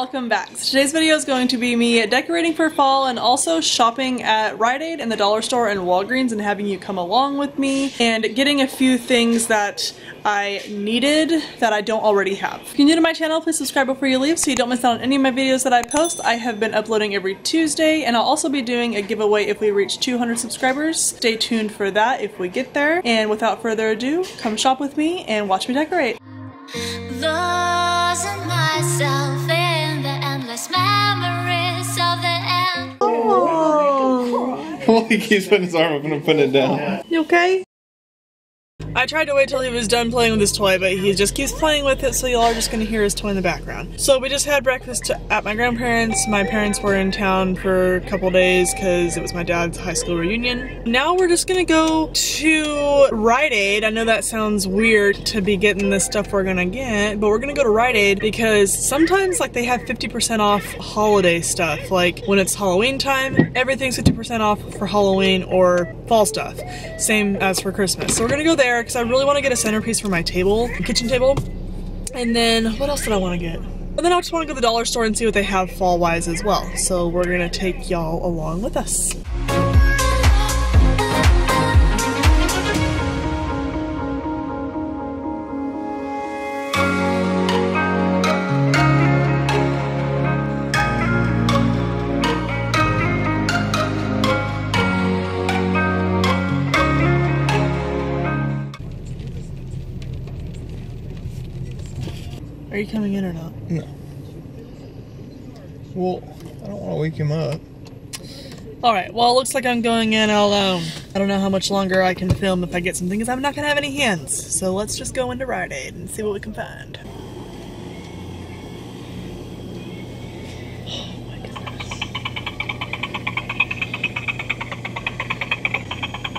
welcome back. So today's video is going to be me decorating for fall and also shopping at Rite Aid and the dollar store and Walgreens and having you come along with me and getting a few things that I needed that I don't already have. If you're new to my channel, please subscribe before you leave so you don't miss out on any of my videos that I post. I have been uploading every Tuesday and I'll also be doing a giveaway if we reach 200 subscribers. Stay tuned for that if we get there. And without further ado, come shop with me and watch me decorate. Losing myself in the endless memories of the end. Oh! Well, he keeps putting his arm up and I'm putting it down. You okay? I tried to wait till he was done playing with his toy, but he just keeps playing with it, so y'all are just gonna hear his toy in the background. So we just had breakfast at my grandparents'. My parents were in town for a couple days because it was my dad's high school reunion. Now we're just gonna go to Rite Aid. I know that sounds weird to be getting this stuff we're gonna get, but we're gonna go to Rite Aid because sometimes like they have 50% off holiday stuff. Like when it's Halloween time, everything's 50% off for Halloween or fall stuff. Same as for Christmas. So we're gonna go there because I really want to get a centerpiece for my table, kitchen table. And then what else did I want to get? And then I just want to go to the dollar store and see what they have fall wise as well. So we're going to take y'all along with us. Are you coming in or not? No. Well, I don't want to wake him up. Alright, well it looks like I'm going in all alone. I don't know how much longer I can film if I get something because I'm not going to have any hands. So let's just go into Rite Aid and see what we can find.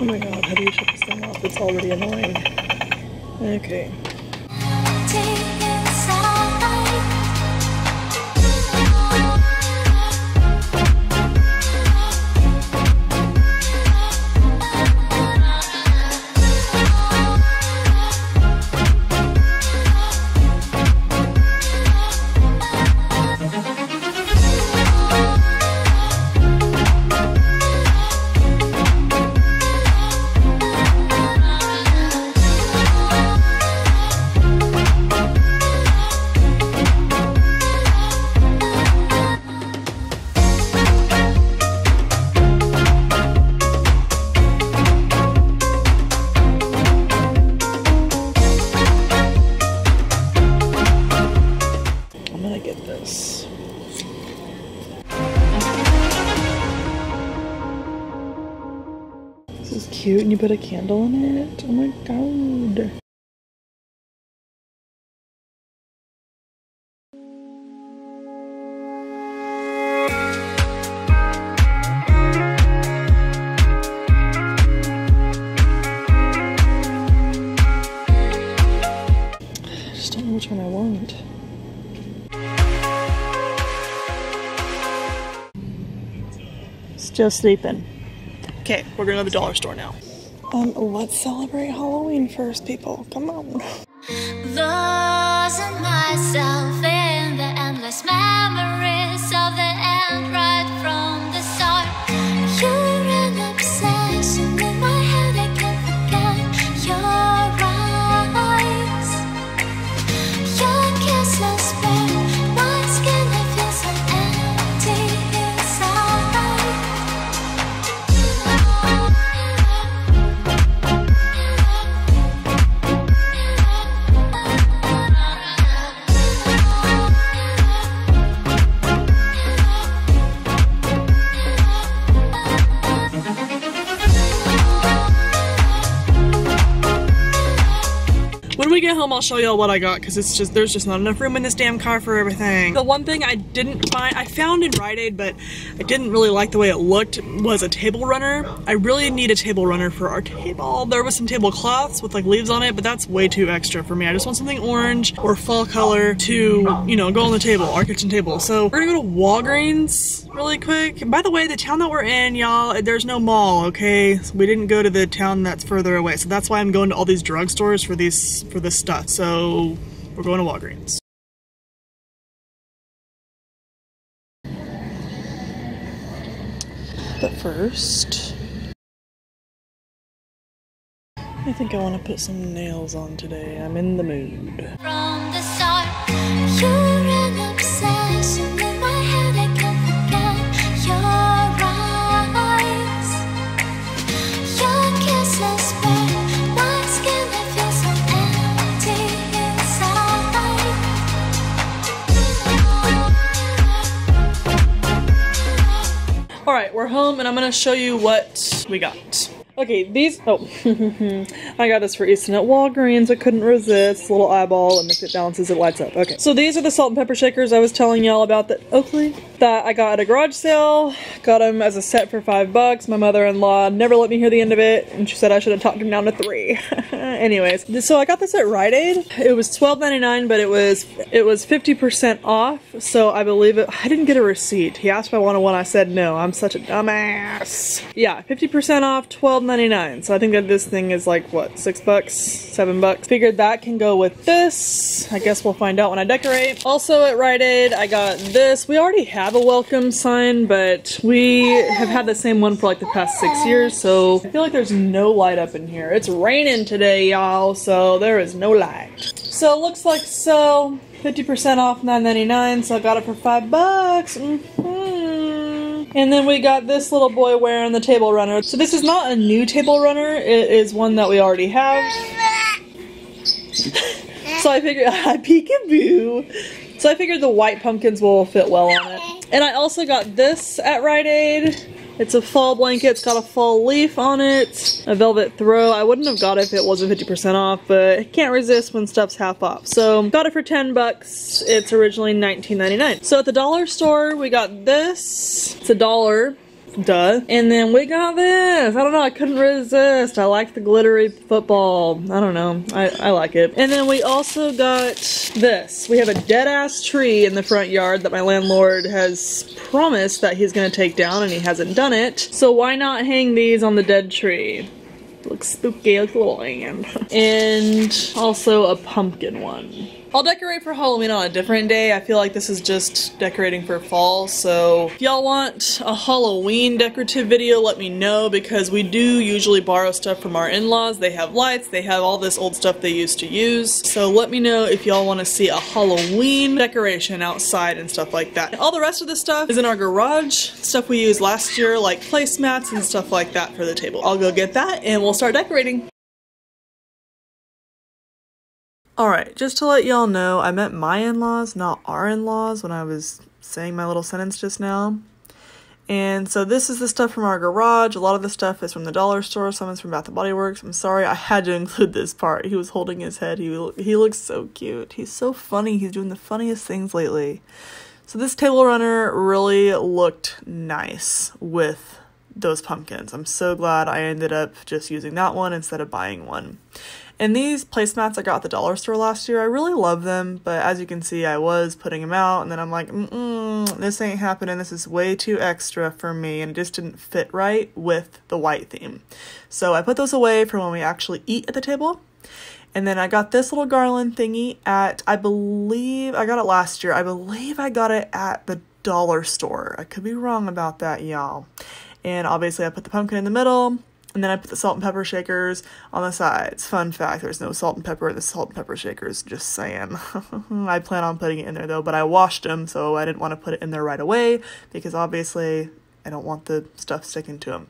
Oh my goodness. Oh my god, how do you shut this thing off? It's already annoying. Okay. This is cute, and you put a candle in it? Oh my god. I just don't know which one I want. Still sleeping. Okay, we're going to the dollar store now. Let's celebrate Halloween first, people. Come on. Losing myself in the endless memories of the end right from the start. You're an obsession in my head, I can't forget your eyes. Your kiss will spare my skin, I feel so empty inside. When we get home, I'll show y'all what I got because it's just there's just not enough room in this damn car for everything. The one thing I didn't find, I found in Rite Aid, but I didn't really like the way it looked, was a table runner. I really need a table runner for our table. There was some tablecloths with like leaves on it, but that's way too extra for me. I just want something orange or fall color to, you know, go on the table, our kitchen table. So we're gonna go to Walgreens really quick. By the way, the town that we're in, y'all, there's no mall, okay? So we didn't go to the town that's further away. So that's why I'm going to all these drugstores for these for this stuff. So we're going to Walgreens. But first, I think I want to put some nails on today. I'm in the mood. From the start, you're an obsession. In my head I can't forget your eyes. Your kisses burn my skin, I feel so empty inside. Alright, we're home and I'm going to show you what we got. Okay, these, oh, I got this for Easton at Walgreens. I couldn't resist. Little eyeball, and if it balances, it lights up. Okay, so these are the salt and pepper shakers I was telling y'all about that Oakley, that I got at a garage sale. Got them as a set for $5. My mother-in-law never let me hear the end of it, and she said I should have talked them down to 3. Anyways, so I got this at Rite Aid. It was $12.99, but it was 50% off, so I believe it, I didn't get a receipt. He asked if I wanted one, I said no. I'm such a dumbass. Yeah, 50% off, $12.99. So I think that this thing is like, what, $6, $7? Figured that can go with this. I guess we'll find out when I decorate. Also at Rite Aid, I got this. We already have a welcome sign, but we have had the same one for like the past 6 years, so I feel like there's no light up in here. It's raining today, y'all, so there is no light. So it looks like so, 50% off, $9.99, so I got it for $5. And then we got this little boy wearing the table runner. So this is not a new table runner, it is one that we already have. So I figured, peekaboo. So I figured the white pumpkins will fit well on it. And I also got this at Rite Aid. It's a fall blanket, it's got a fall leaf on it, a velvet throw. I wouldn't have got it if it wasn't 50% off, but I can't resist when stuff's half off. So got it for $10, it's originally $19.99. So at the dollar store, we got this, it's $1. Duh. And then we got this. I don't know, I couldn't resist. I like the glittery football. I don't know. I like it. And then we also got this. We have a dead-ass tree in the front yard that my landlord has promised that he's going to take down, and he hasn't done it. So why not hang these on the dead tree? Looks spooky, looks a little alien. And also a pumpkin one. I'll decorate for Halloween on a different day. I feel like this is just decorating for fall, so if y'all want a Halloween decorative video, let me know, because we do usually borrow stuff from our in-laws. They have lights, they have all this old stuff they used to use, so let me know if y'all want to see a Halloween decoration outside and stuff like that. All the rest of this stuff is in our garage, stuff we used last year, like placemats and stuff like that for the table. I'll go get that and we'll start decorating. Alright, just to let y'all know, I meant my in-laws, not our in-laws, when I was saying my little sentence just now. And so this is the stuff from our garage. A lot of the stuff is from the dollar store. Some is from Bath and Body Works. I'm sorry, I had to include this part. He was holding his head. He looks so cute. He's so funny. He's doing the funniest things lately. So this table runner really looked nice with those pumpkins. I'm so glad I ended up just using that one instead of buying one. And these placemats I got at the dollar store last year, I really love them, but as you can see, I was putting them out, and then I'm like, this ain't happening, this is way too extra for me, and it just didn't fit right with the white theme. So I put those away for when we actually eat at the table, and then I got this little garland thingy at, I believe, I got it last year, I believe I got it at the dollar store. I could be wrong about that, y'all. And obviously I put the pumpkin in the middle, and then I put the salt and pepper shakers on the sides. Fun fact, there's no salt and pepper in the salt and pepper shakers, just saying. I plan on putting it in there though, but I washed them, so I didn't want to put it in there right away because obviously I don't want the stuff sticking to them.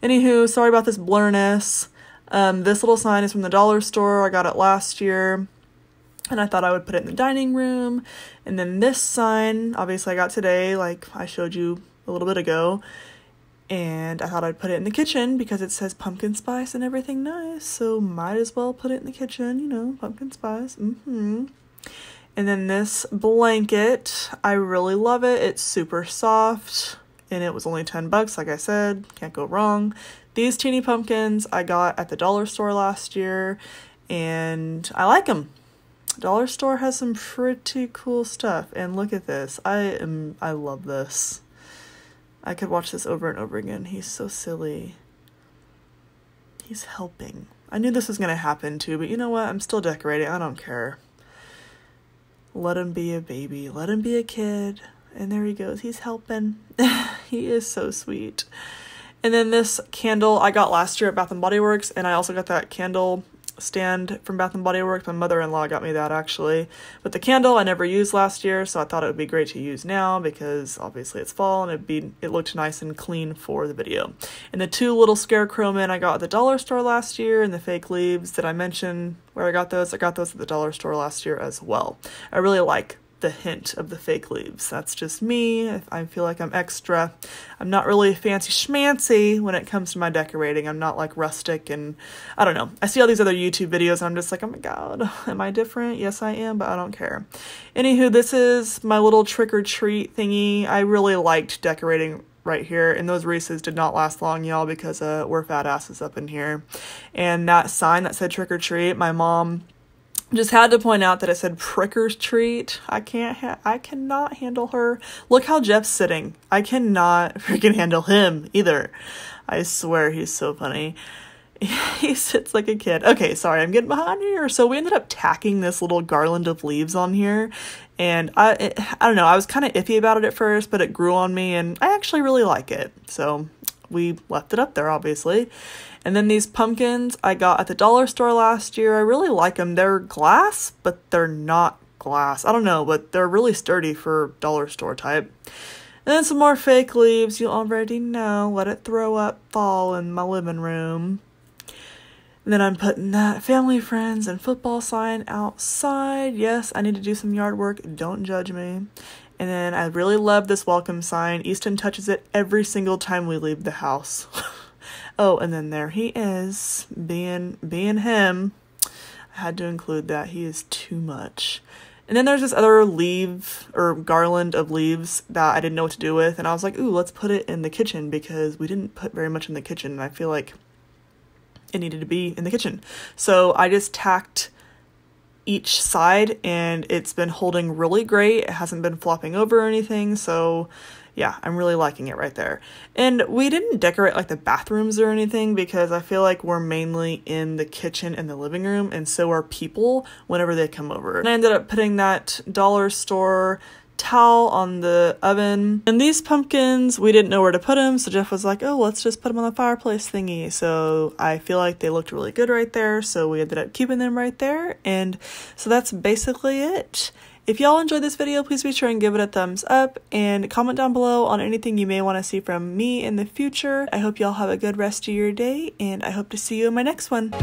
Anywho, sorry about this blurriness. This little sign is from the dollar store. I got it last year. And I thought I would put it in the dining room. And then this sign, obviously I got today, like I showed you a little bit ago. And I thought I'd put it in the kitchen because it says pumpkin spice and everything nice. So might as well put it in the kitchen, you know, pumpkin spice. And then this blanket, I really love it. It's super soft and it was only $10, like I said, can't go wrong. These teeny pumpkins I got at the dollar store last year and I like them. Dollar store has some pretty cool stuff. And look at this, I love this. I could watch this over and over again. He's so silly. He's helping. I knew this was going to happen too, but you know what? I'm still decorating. I don't care. Let him be a baby. Let him be a kid. And there he goes. He's helping. He is so sweet. And then this candle I got last year at Bath and Body Works, and I also got that candle stand from Bath and Body Works. My mother-in-law got me that, actually. But the candle I never used last year, so I thought it would be great to use now because obviously it's fall and it looked nice and clean for the video. And the two little scarecrow men I got at the dollar store last year, and the fake leaves that I mentioned where I got those at the dollar store last year as well. I really like the hint of the fake leaves. That's just me. If I feel like I'm extra. I'm not really fancy schmancy when it comes to my decorating. I'm not like rustic, and I don't know. I see all these other YouTube videos and I'm just like, oh my God, am I different? Yes, I am, but I don't care. Anywho, this is my little trick or treat thingy. I really liked decorating right here, and those Reese's did not last long, y'all, because we're fat asses up in here. And that sign that said trick or treat, my mom just had to point out that it said trick or treat. I cannot handle her. Look how Jeff's sitting. I cannot freaking handle him either. I swear he's so funny. He sits like a kid. Okay, sorry, I'm getting behind here. So we ended up tacking this little garland of leaves on here. And I don't know, I was kind of iffy about it at first, but it grew on me and I actually really like it. So we left it up there, obviously. And then these pumpkins I got at the dollar store last year. I really like them. They're glass, but they're not glass. I don't know, but they're really sturdy for dollar store type. And then some more fake leaves. You already know. Let it throw up fall in my living room. And then I'm putting that family, friends, and football sign outside. Yes, I need to do some yard work. Don't judge me. And then I really love this welcome sign. Easton touches it every single time we leave the house. Oh, and then there he is, being him. I had to include that. He is too much. And then there's this other leaf or garland of leaves that I didn't know what to do with. And I was like, ooh, let's put it in the kitchen because we didn't put very much in the kitchen. And I feel like it needed to be in the kitchen. So I just tacked each side, and it's been holding really great. It hasn't been flopping over or anything, so yeah, I'm really liking it right there. And we didn't decorate like the bathrooms or anything because I feel like we're mainly in the kitchen and the living room, and so are people whenever they come over. And I ended up putting that dollar store towel on the oven. And these pumpkins, we didn't know where to put them, so Jeff was like, oh, let's just put them on the fireplace thingy. So I feel like they looked really good right there, so we ended up keeping them right there. And so that's basically it. If y'all enjoyed this video, please be sure and give it a thumbs up and comment down below on anything you may want to see from me in the future. I hope y'all have a good rest of your day, and I hope to see you in my next one.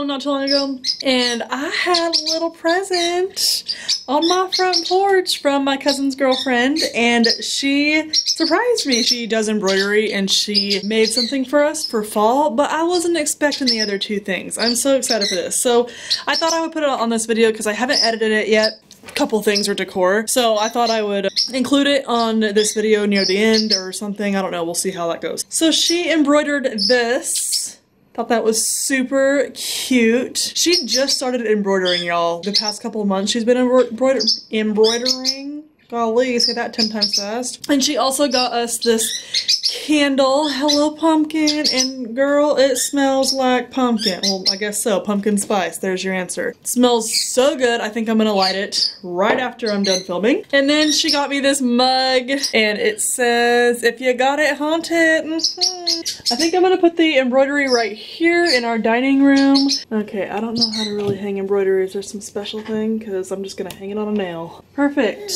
Not too long ago, and I had a little present on my front porch from my cousin's girlfriend, and she surprised me. She does embroidery, and she made something for us for fall, but I wasn't expecting the other two things. I'm so excited for this. So I thought I would put it on this video because I haven't edited it yet. A couple things were decor, so I thought I would include it on this video near the end or something. I don't know. We'll see how that goes. So she embroidered this. Thought that was super cute. She just started embroidering, y'all. The past couple of months she's been embroidering. Golly, say that 10 times fast. And she also got us this candle, Hello Pumpkin, and girl, it smells like pumpkin. Well, I guess so, pumpkin spice, there's your answer. It smells so good, I think I'm gonna light it right after I'm done filming. And then she got me this mug, and it says, if you got it, haunt it. I think I'm gonna put the embroidery right here in our dining room. Okay, I don't know how to really hang embroidery. Is there some special thing? Because I'm just gonna hang it on a nail. Perfect.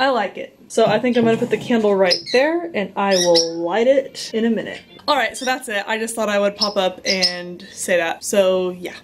I like it. So I think I'm gonna put the candle right there, and I will light it in a minute. All right, so that's it. I just thought I would pop up and say that. So yeah.